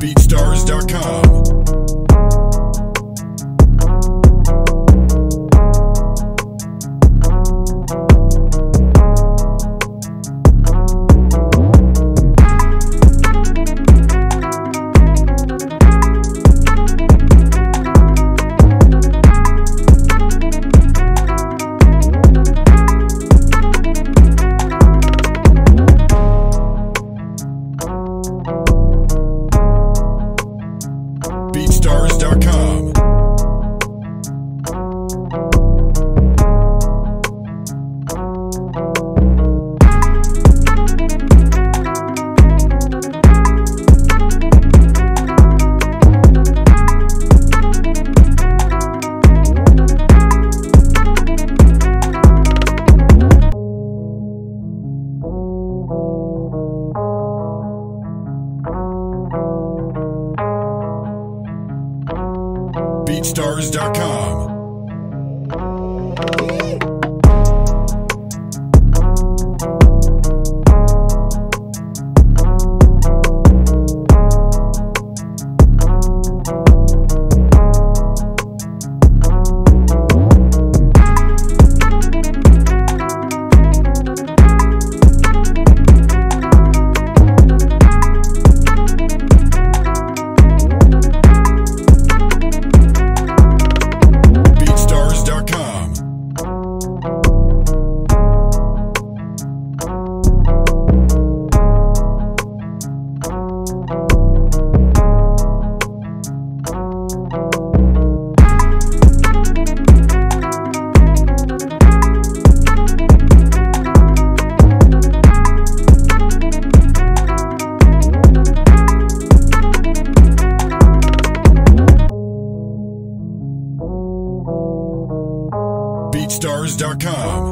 BeatStars.com. BeatStars.com. BeatStars.com. BeatStars.com.